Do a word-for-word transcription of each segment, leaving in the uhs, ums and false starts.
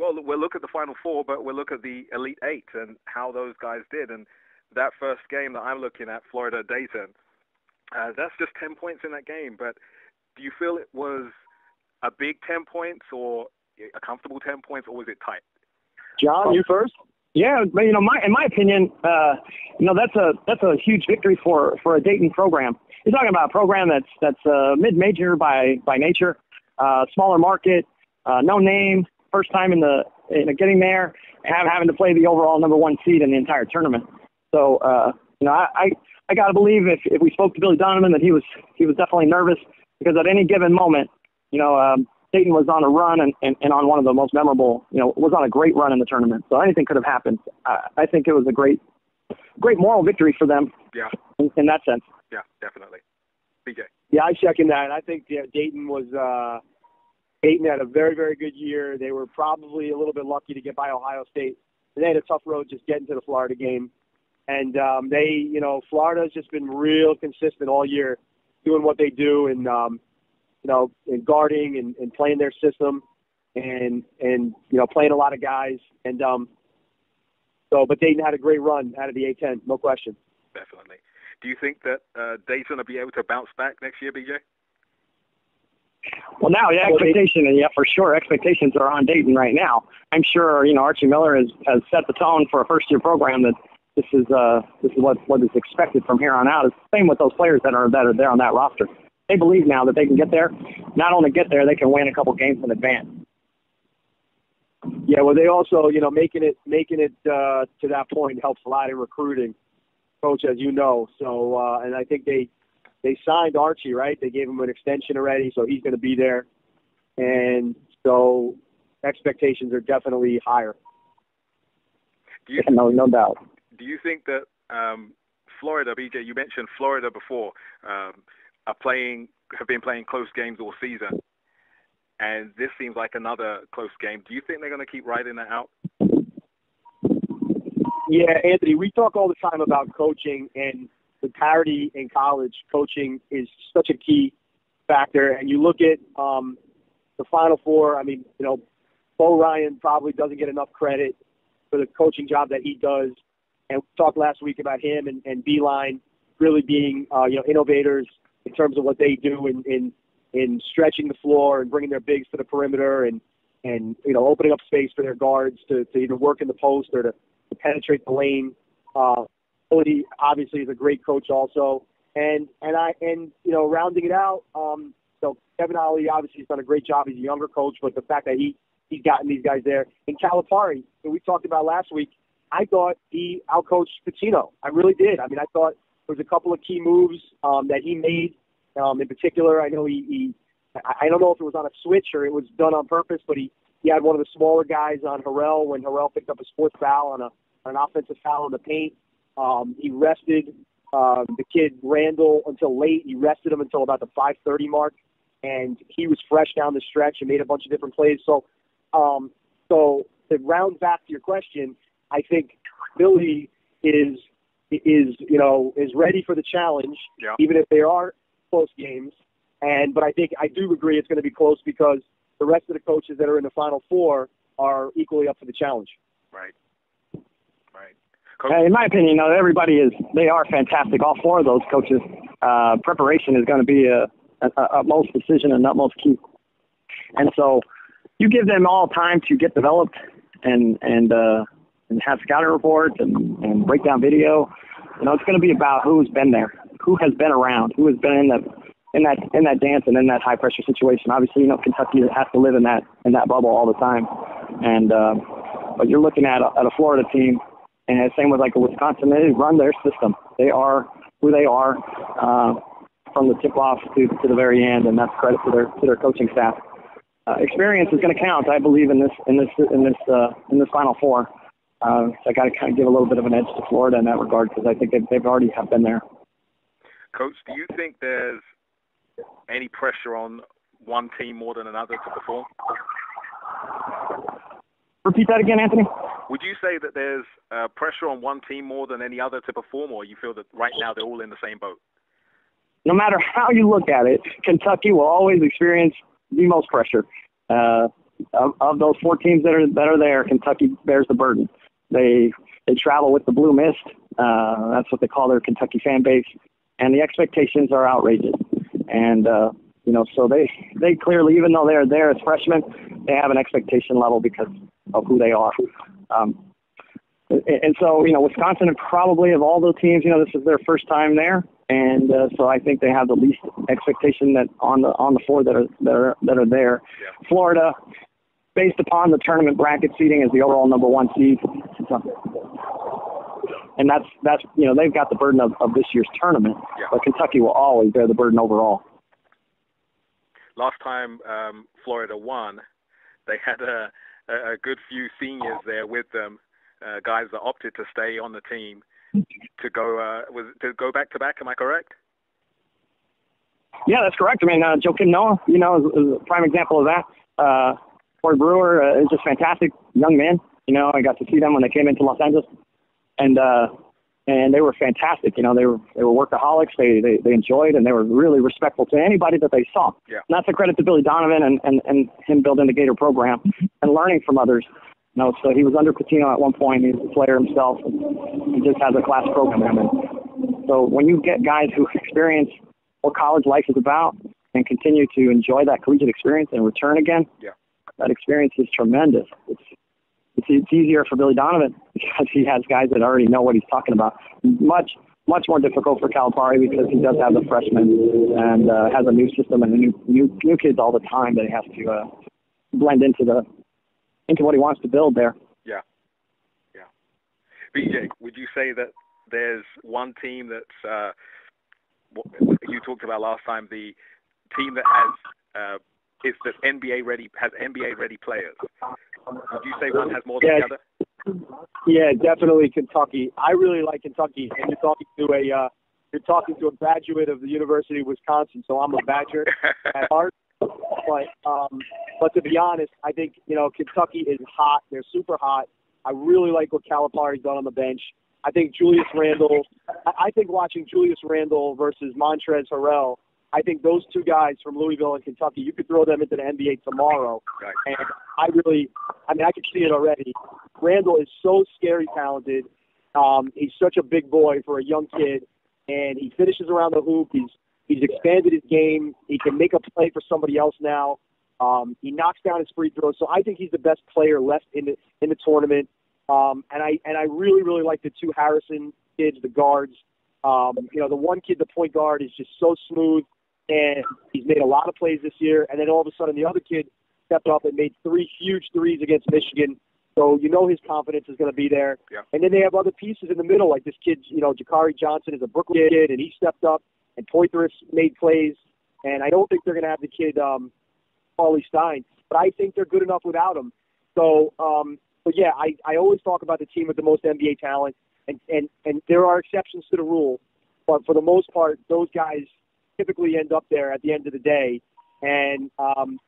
Well, we'll look at the Final Four, but we'll look at the Elite Eight and how those guys did. And that first game that I'm looking at, Florida-Dayton, uh, that's just ten points in that game. But do you feel it was a big ten points or a comfortable ten points, or was it tight? John, you first. Yeah, but, you know, my in my opinion, uh, you know, that's a that's a huge victory for, for a Dayton program. You're talking about a program that's that's uh, mid-major by by nature, uh, smaller market, uh, no name, first time in the in the getting there, and having to play the overall number one seed in the entire tournament. So, uh, you know, I I, I got to believe if, if we spoke to Billy Donovan that he was he was definitely nervous, because at any given moment, you know, um, Dayton was on a run and, and, and on one of the most memorable, you know, was on a great run in the tournament. So anything could have happened. I, I think it was a great, great moral victory for them. Yeah. In, in that sense. Yeah, definitely. B J. Yeah, I second that. I think yeah, Dayton was, uh, Dayton had a very, very good year. They were probably a little bit lucky to get by Ohio State. They had a tough road just getting to the Florida game. And um, they, you know, Florida's just been real consistent all year doing what they do. And, um, you know, and guarding and, and playing their system and, and, you know, playing a lot of guys. And um, so, but Dayton had a great run out of the A ten, no question. Definitely. Do you think that uh, Dayton will be able to bounce back next year, B J? Well, now the expectation, and yeah, for sure, expectations are on Dayton right now. I'm sure, you know, Archie Miller has, has set the tone for a first-year program that this is uh, this is what, what is expected from here on out. It's the same with those players that are that are there on that roster. They believe now that they can get there. Not only get there, they can win a couple games in advance. Yeah, well, they also, you know, making it making it uh, to that point helps a lot in recruiting, Coach, as you know. So, uh, and I think they they signed Archie, right? They gave him an extension already, so he's going to be there. And so expectations are definitely higher. Do you, yeah, no, no doubt. Do you think that um, Florida, B J, you mentioned Florida before, um, Are playing have been playing close games all season, and this seems like another close game. Do you think they're going to keep riding that out? Yeah, Anthony, we talk all the time about coaching and the parity in college. Coaching is such a key factor, and you look at um, the Final Four. I mean, you know, Bo Ryan probably doesn't get enough credit for the coaching job that he does, and we talked last week about him and, and Beeline really being uh, you know innovators in terms of what they do in, in in stretching the floor and bringing their bigs to the perimeter and, and you know, opening up space for their guards to, to either work in the post or to, to penetrate the lane. Uh, Cody obviously is a great coach also. And, and I and you know, rounding it out, um, so Kevin Ollie obviously has done a great job. He's a younger coach, but the fact that he, he's gotten these guys there. And Calipari, who we talked about last week, I thought he outcoached Pitino. I really did. I mean, I thought – there was a couple of key moves um, that he made. Um, in particular, I know he, he – I don't know if it was on a switch or it was done on purpose, but he, he had one of the smaller guys on Harrell when Harrell picked up a sports foul on, a, on an offensive foul in the paint. Um, he rested uh, the kid Randall until late. He rested him until about the five thirty mark, and he was fresh down the stretch and made a bunch of different plays. So, um, so to round back to your question, I think Billy is – is, you know, is ready for the challenge, yeah. Even if they are close games. And but I think I do agree it's going to be close because the rest of the coaches that are in the Final Four are equally up for the challenge. Right. Right. Coach- in my opinion, you know, everybody is, they are fantastic. All four of those coaches. Uh, preparation is going to be a, a, a utmost decision and utmost key. And so you give them all time to get developed and, and, uh, and have scouting reports and, and breakdown video. You know, it's going to be about who's been there, who has been around, who has been in that in that in that dance and in that high pressure situation. Obviously, you know, Kentucky has to live in that in that bubble all the time. And uh, but you're looking at a, at a Florida team, and same with like a Wisconsin. They run their system. They are who they are uh, from the tip off to to the very end, and that's credit to their to their coaching staff. Uh, experience is going to count, I believe, in this in this in this uh, in this Final Four. Uh, so I got to kind of give a little bit of an edge to Florida in that regard because I think they've, they've already have been there. Coach, do you think there's any pressure on one team more than another to perform? Repeat that again, Anthony. Would you say that there's uh, pressure on one team more than any other to perform, or you feel that right now they're all in the same boat? No matter how you look at it, Kentucky will always experience the most pressure. Uh, of, of those four teams that are that are there, Kentucky bears the burden. They they travel with the blue mist. Uh, that's what they call their Kentucky fan base, and the expectations are outrageous. And uh, you know, so they they clearly, even though they're there as freshmen, they have an expectation level because of who they are. Um, And so, you know, Wisconsin, and probably of all the teams, you know, this is their first time there, and uh, so I think they have the least expectation that on the on the four that are that are that are there. Yeah. Florida, based upon the tournament bracket seeding, is the overall number one seed, and that's that's you know they've got the burden of, of this year's tournament, yeah. But Kentucky will always bear the burden overall. Last time um, Florida won, they had a a good few seniors there with them. Uh, guys that opted to stay on the team to go uh, was to go back to back. Am I correct? Yeah, that's correct. I mean, uh, Joakim Noah, you know, is, is a prime example of that. Uh, Corey Brewer uh, is just fantastic young man. You know, I got to see them when they came into Los Angeles, and uh, and they were fantastic. You know, they were they were workaholics. They they, they enjoyed, and they were really respectful to anybody that they saw. Yeah. And that's a credit to Billy Donovan and, and, and him building the Gator program and learning from others. No, so he was under Pitino at one point. He's a player himself. And he just has a class program. And so when you get guys who experience what college life is about and continue to enjoy that collegiate experience and return again, yeah. That experience is tremendous. It's, it's it's easier for Billy Donovan because he has guys that already know what he's talking about. Much, much more difficult for Calipari because he does have the freshmen and uh, has a new system and new, new, new kids all the time that he has to uh, blend into the – into what he wants to build there. Yeah, yeah. B J, would you say that there's one team that's uh, you talked about last time, the team that has uh, is that N B A ready has N B A ready players? Would you say one has more than yeah, the other? Yeah, definitely Kentucky. I really like Kentucky, and you're talking to a uh, you're talking to a graduate of the University of Wisconsin, so I'm a Badger at heart. But um, but to be honest, I think, you know, Kentucky is hot. They're super hot. I really like what Calipari's done on the bench. I think Julius Randle – I think watching Julius Randle versus Montrezl Harrell, I think those two guys from Louisville and Kentucky, you could throw them into the N B A tomorrow. Right. And I really – I mean, I can see it already. Randle is so scary talented. Um, he's such a big boy for a young kid, and he finishes around the hoop. He's He's expanded his game. He can make a play for somebody else now. Um, he knocks down his free throws. So I think he's the best player left in the in the tournament. Um, and I and I really really like the two Harrison kids, the guards. Um, you know, the one kid, the point guard, is just so smooth, and he's made a lot of plays this year. And then all of a sudden, the other kid stepped up and made three huge threes against Michigan. So you know his confidence is going to be there. Yeah. And then they have other pieces in the middle, like this kid, you know, Jakari Johnson is a Brooklyn kid, and he stepped up. And Poitras made plays, and I don't think they're going to have the kid, um, Paulie Stein, but I think they're good enough without him. So, um, but yeah, I, I always talk about the team with the most N B A talent, and, and, and there are exceptions to the rule, but for the most part, those guys typically end up there at the end of the day. And um,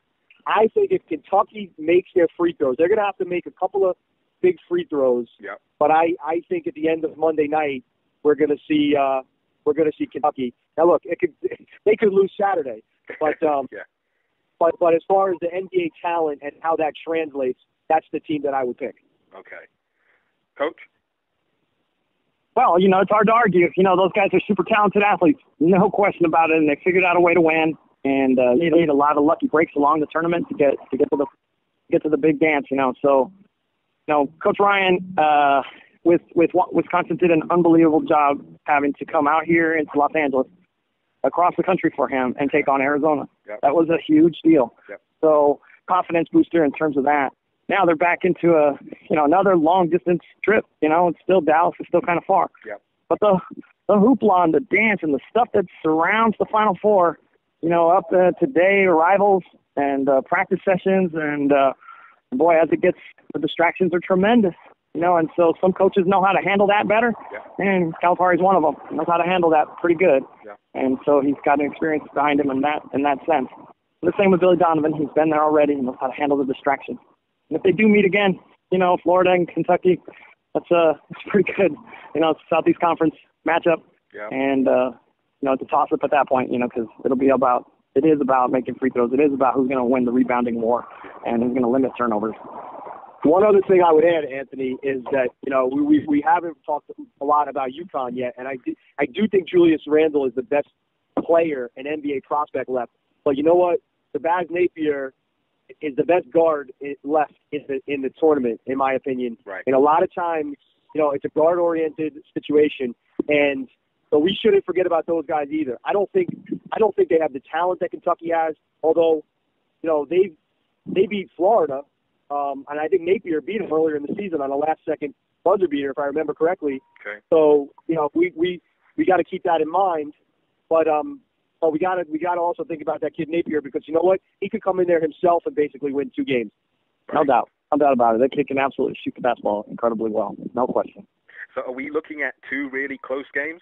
I think if Kentucky makes their free throws, they're going to have to make a couple of big free throws. Yeah. But I, I think at the end of Monday night, we're going to see uh, we're going to see Kentucky. Now, look, it could, they could lose Saturday, but um, yeah. but but as far as the N B A talent and how that translates, that's the team that I would pick. Okay. Coach? Well, you know, it's hard to argue. You know, those guys are super talented athletes, no question about it, and they figured out a way to win, and uh, they need a lot of lucky breaks along the tournament to get to get to the get to the big dance, you know. So, you know, Coach Ryan uh, with, with Wisconsin did an unbelievable job having to come out here into Los Angeles, across the country for him and take on Arizona. Yep. That was a huge deal. Yep. So confidence booster in terms of that. Now they're back into a, you know, another long distance trip, you know, it's still Dallas is still kind of far, yep. But the, the hoopla and the dance and the stuff that surrounds the Final Four, you know, up uh, today arrivals and uh, practice sessions. And uh, boy, as it gets, the distractions are tremendous. You know, and so some coaches know how to handle that better, yeah. And Calipari's one of them. He knows how to handle that pretty good, yeah. And so he's got an experience behind him in that in that sense. The same with Billy Donovan. He's been there already and knows how to handle the distraction. And if they do meet again, you know, Florida and Kentucky, that's uh, that's pretty good. You know, it's a Southeast Conference matchup, yeah. And uh, you know, it's a toss-up at that point. You know, because it'll be about it is about making free throws. It is about who's going to win the rebounding war and who's going to limit turnovers. One other thing I would add, Anthony, is that, you know, we we, we haven't talked a lot about UConn yet, and I do, I do think Julius Randle is the best player and N B A prospect left. But you know what? Shabazz Napier is the best guard left in the in the tournament, in my opinion. Right. And a lot of times, you know, it's a guard-oriented situation, and so we shouldn't forget about those guys either. I don't think I don't think they have the talent that Kentucky has. Although, you know, they they beat Florida. Um, and I think Napier beat him earlier in the season on a last-second buzzer beater, if I remember correctly. Okay. So, you know, we we, we got to keep that in mind. But um, but we got to we got to also think about that kid Napier, because you know what, he could come in there himself and basically win two games. Right. No doubt, no doubt about it. That kid can absolutely shoot the basketball incredibly well, no question. So, are we looking at two really close games?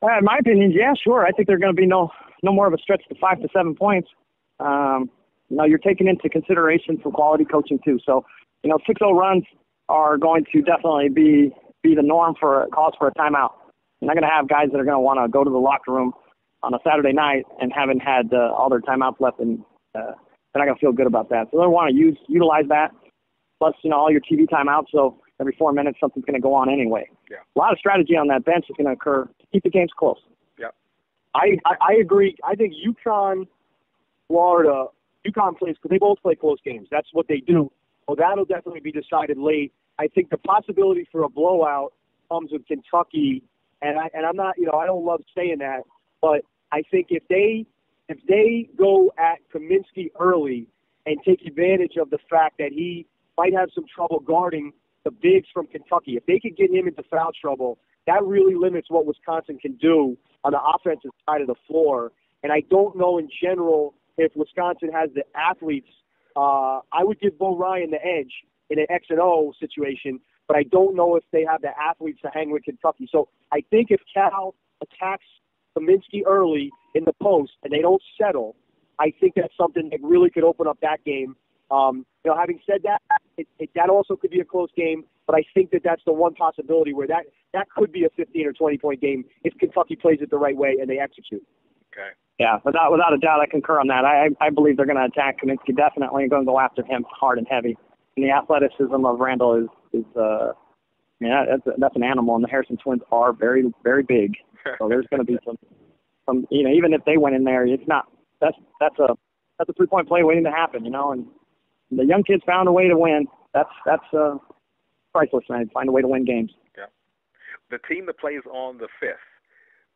Uh, in my opinion, yeah, sure. I think they're going to be no no more of a stretch to five to seven points. Um, Now, you're taking into consideration some quality coaching, too. So, you know, six oh runs are going to definitely be, be the norm for calls for a timeout. You're not going to have guys that are going to want to go to the locker room on a Saturday night and haven't had uh, all their timeouts left, and uh, they're not going to feel good about that. So they want to use utilize that, plus, you know, all your T V timeouts. So every four minutes, something's going to go on anyway. Yeah. A lot of strategy on that bench is going to occur to keep the games close. Yeah. I, I, I agree. I think UConn, Florida – UConn plays, because they both play close games. That's what they do. Well, that'll definitely be decided late. I think the possibility for a blowout comes with Kentucky, and I and I'm not, you know, I don't love saying that, but I think if they if they go at Kaminsky early and take advantage of the fact that he might have some trouble guarding the bigs from Kentucky, if they could get him into foul trouble, that really limits what Wisconsin can do on the offensive side of the floor. And I don't know in general if Wisconsin has the athletes. uh, I would give Bo Ryan the edge in an X and O situation, but I don't know if they have the athletes to hang with Kentucky. So I think if Cal attacks Kaminsky early in the post and they don't settle, I think that's something that really could open up that game. Um, you know, having said that, it, it, that also could be a close game, but I think that that's the one possibility where that, that could be a fifteen or twenty point game if Kentucky plays it the right way and they execute. Okay. Yeah, without without a doubt, I concur on that. I I believe they're going to attack Kaminsky definitely and going to go after him hard and heavy. And the athleticism of Randall is is uh, yeah, that's a, that's an animal. And the Harrison twins are very very big, so there's going to be some some you know, even if they went in there, it's not that's that's a that's a three point play waiting to happen, you know. And the young kids found a way to win. That's that's uh, priceless, man. Find a way to win games. Yeah, the team that plays on the fifth.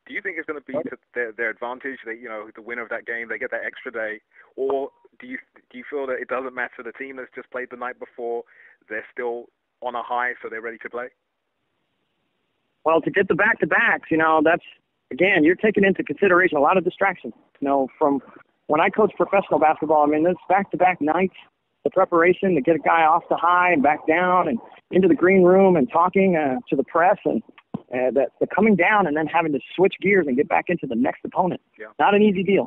Do you think it's going to be to their, their advantage that, you know, the winner of that game, they get that extra day? Or do you do you feel that it doesn't matter? The team that's just played the night before, they're still on a high, so they're ready to play? Well, to get the back-to-backs, you know, that's, again, you're taking into consideration a lot of distractions. You know, from when I coach professional basketball, I mean, this back-to-back nights, the preparation to get a guy off the high and back down and into the green room and talking uh, to the press and Uh, that the coming down and then having to switch gears and get back into the next opponent. Yeah. Not an easy deal.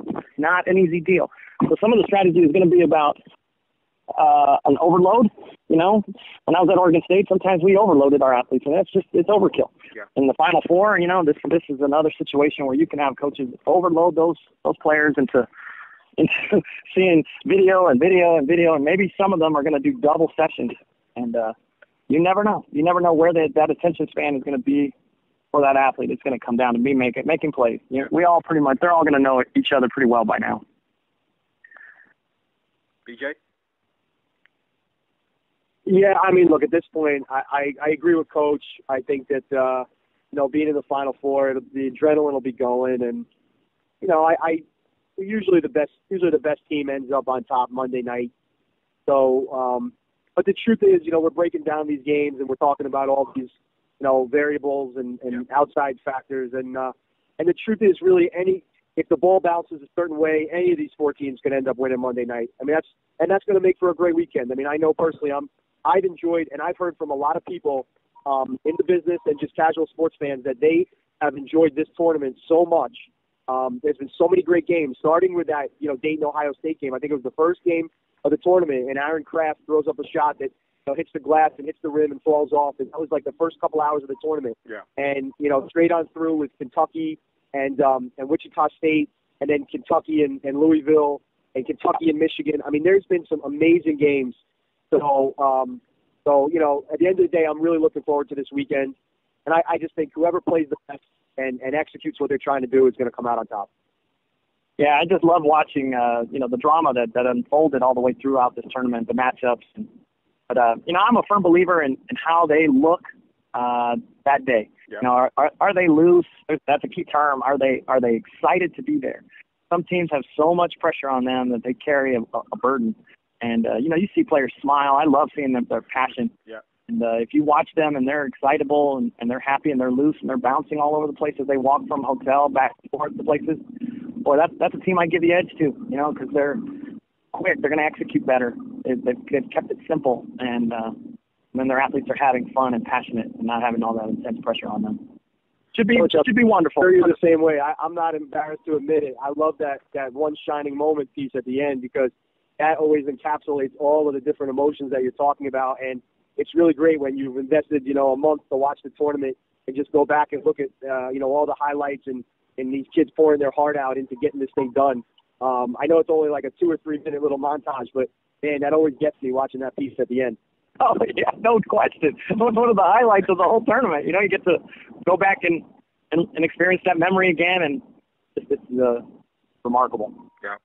Not an easy deal. So some of the strategy is going to be about uh, an overload. You know, when I was at Oregon State, sometimes we overloaded our athletes, and that's just, it's overkill. Yeah. In the Final Four, you know, this this is another situation where you can have coaches overload those those players into into seeing video and video and video, and maybe some of them are going to do double sessions. And uh, you never know. You never know where they, that attention span is going to be for that athlete. It's going to come down to me making making plays. You know, we all pretty much, they're all going to know each other pretty well by now. B J? Yeah, I mean, look, at this point, I, I, I agree with Coach. I think that, uh, you know, being in the Final Four, it'll, the adrenaline will be going. And, you know, I, I usually the best usually the best team ends up on top Monday night. So, um, but the truth is, you know, we're breaking down these games and we're talking about all these, you know, variables and, and yeah. outside factors. And uh, and the truth is really any if the ball bounces a certain way, any of these four teams can end up winning Monday night. I mean, that's and that's going to make for a great weekend. I mean, I know personally I'm, I've enjoyed, and I've heard from a lot of people um, in the business and just casual sports fans that they have enjoyed this tournament so much. Um, there's been so many great games, starting with that, you know, Dayton, Ohio State game. I think it was the first game of the tournament, and Aaron Craft throws up a shot that, know, hits the glass and hits the rim and falls off. And that was like the first couple hours of the tournament. Yeah. And, you know, straight on through with Kentucky and um, and Wichita State and then Kentucky and, and Louisville and Kentucky and Michigan. I mean, there's been some amazing games. So, um, so you know, at the end of the day, I'm really looking forward to this weekend. And I, I just think whoever plays the best and, and executes what they're trying to do is going to come out on top. Yeah, I just love watching, uh, you know, the drama that, that unfolded all the way throughout this tournament, the matchups. And, but, uh, you know, I'm a firm believer in, in how they look uh, that day. Yeah. You know, are, are, are they loose? That's a key term. Are they are they excited to be there? Some teams have so much pressure on them that they carry a, a burden. And, uh, you know, you see players smile. I love seeing them, their passion. Yeah. And uh, if you watch them and they're excitable and, and they're happy and they're loose and they're bouncing all over the place as they walk from hotel back and forth to places, boy, that's, that's a team I give the edge to, you know, because they're quick. They're going to execute better. They've, they've kept it simple. And, uh, and then their athletes are having fun and passionate and not having all that intense pressure on them. Should be, Coach, should be wonderful. I'm sure you're the same way. I, I'm not embarrassed to admit it. I love that, that one shining moment piece at the end because that always encapsulates all of the different emotions that you're talking about. And it's really great when you've invested, you know, a month to watch the tournament and just go back and look at, uh, you know, all the highlights and, and these kids pouring their heart out into getting this thing done. Um, I know it's only like a two or three minute little montage, but man, that always gets me watching that piece at the end. Oh yeah, no question. It's one of the highlights of the whole tournament. You know, you get to go back and, and, and experience that memory again, and it's, it's uh, remarkable. Yeah,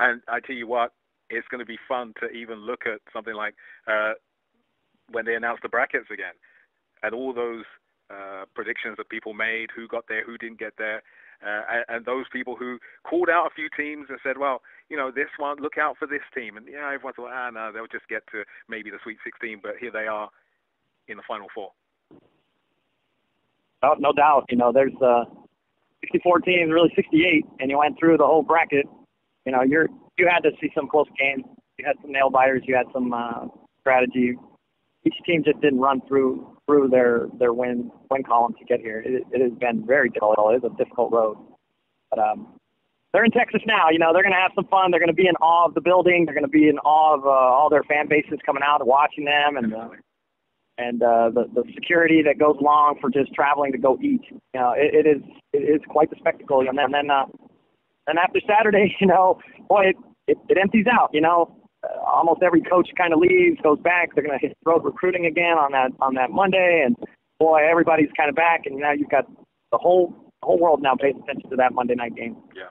and I tell you what, it's going to be fun to even look at something like uh, when they announce the brackets again, and all those uh, predictions that people made, who got there, who didn't get there, uh, and, and those people who called out a few teams and said, well, you know, this one, look out for this team. And, yeah, everyone thought, ah, no, they'll just get to maybe the Sweet sixteen, but here they are in the Final Four. Oh, no doubt. You know, there's uh, sixty-four teams, really sixty-eight, and you went through the whole bracket. You know, you're you had to see some close games. You had some nail biters. You had some uh, strategy. Each team just didn't run through through their their win win column to get here. It, it has been very difficult. It's a difficult road. But um, they're in Texas now. You know, they're going to have some fun. They're going to be in awe of the building. They're going to be in awe of uh, all their fan bases coming out and watching them, and uh, and uh, the the security that goes along for just traveling to go eat. You know, it, it is it is quite the spectacle. And then, and then uh, And after Saturday, you know, boy, it, it, it empties out, you know. Uh, almost every coach kind of leaves, goes back. They're going to hit road recruiting again on that on that Monday. And, boy, everybody's kind of back. And now you've got the whole the whole world now pays attention to that Monday night game. Yeah.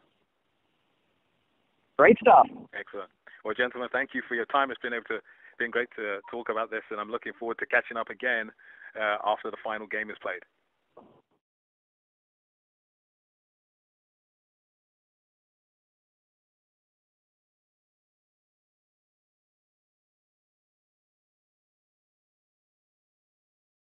Great stuff. Excellent. Well, gentlemen, thank you for your time. It's been able to been great to talk about this, and I'm looking forward to catching up again uh, after the final game is played.